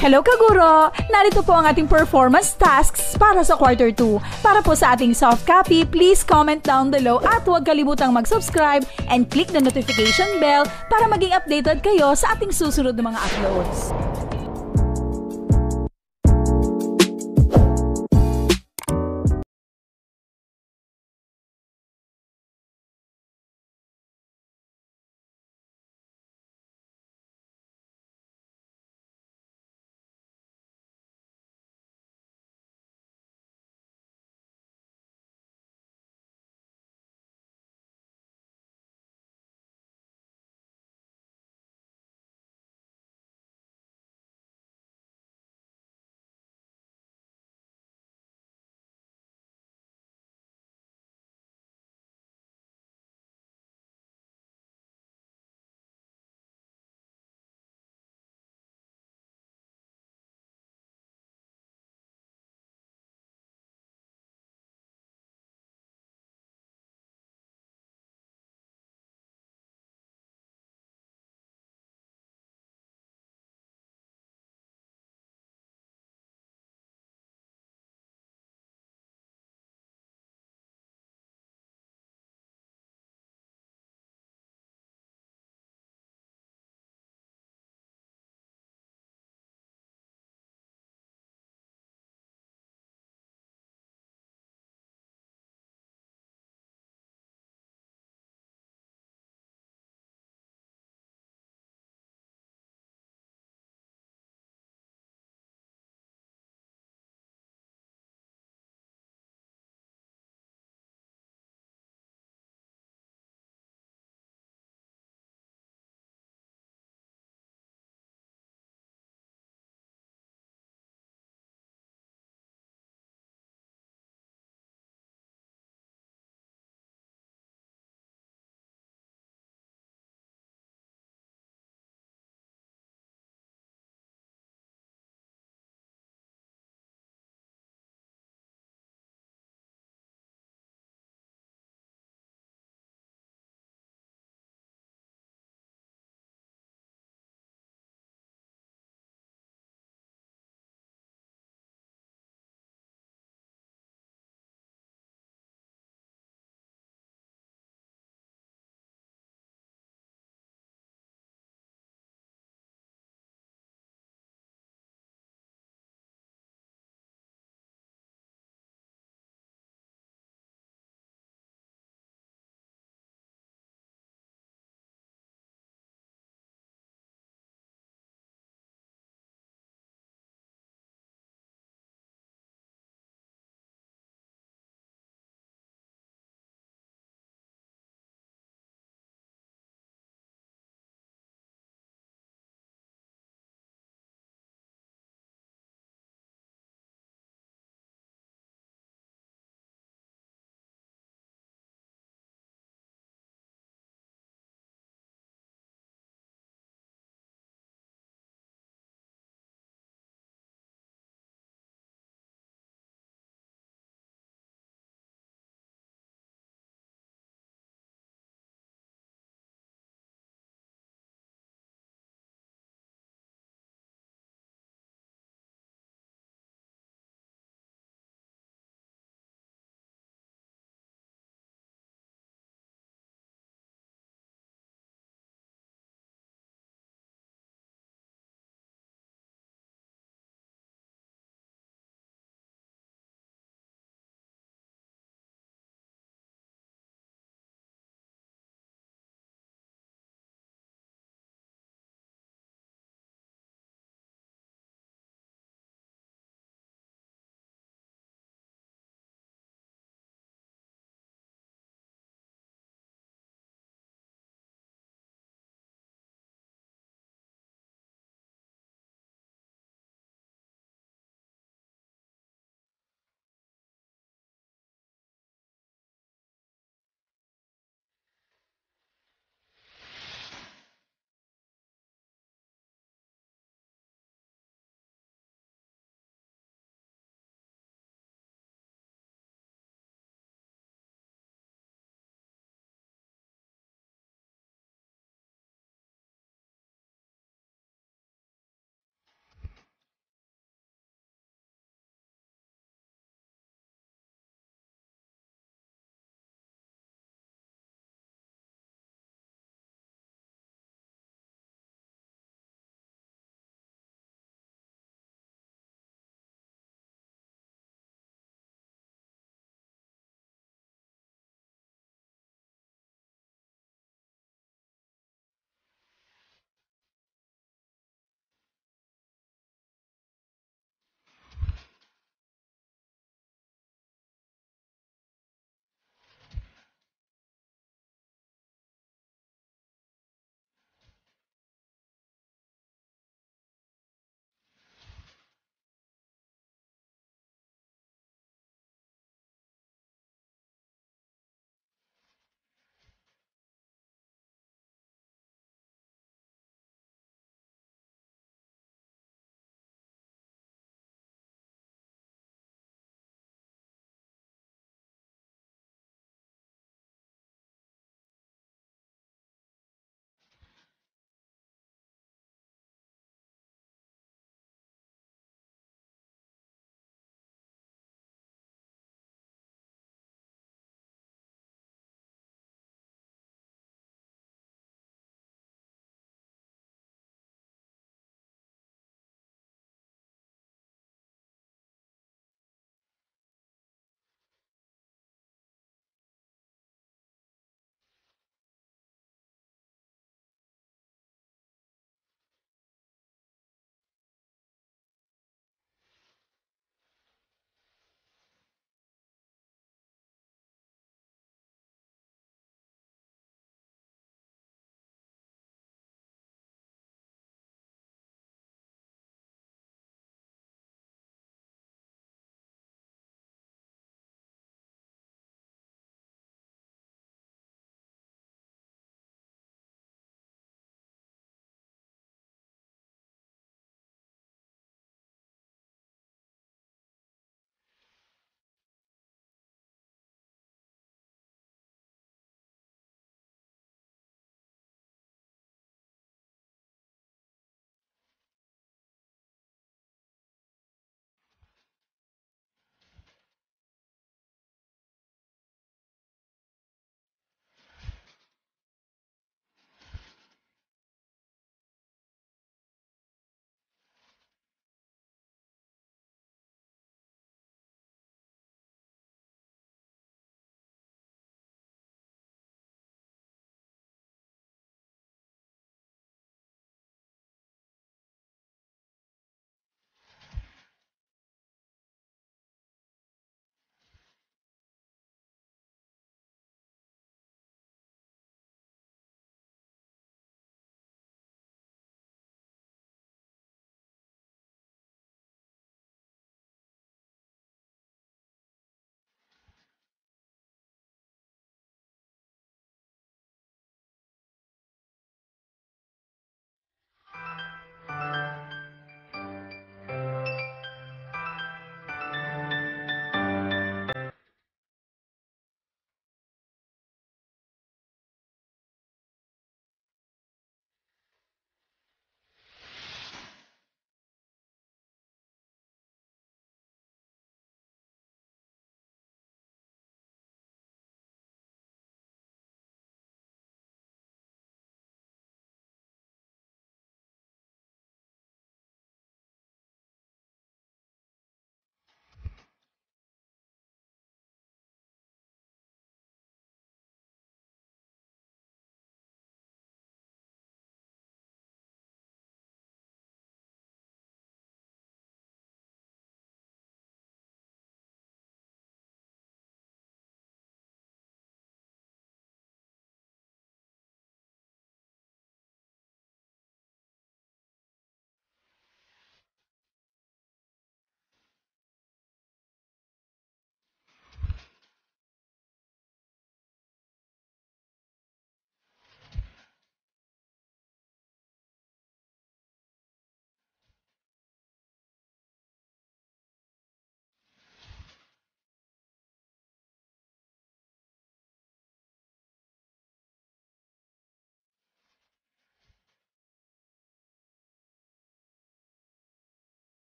Hello Kaguro! Narito po ang ating performance tasks para sa quarter 2. Para po sa ating soft copy, please comment down below at huwag kalimutang mag-subscribe and click the notification bell para maging updated kayo sa ating susunod na mga uploads.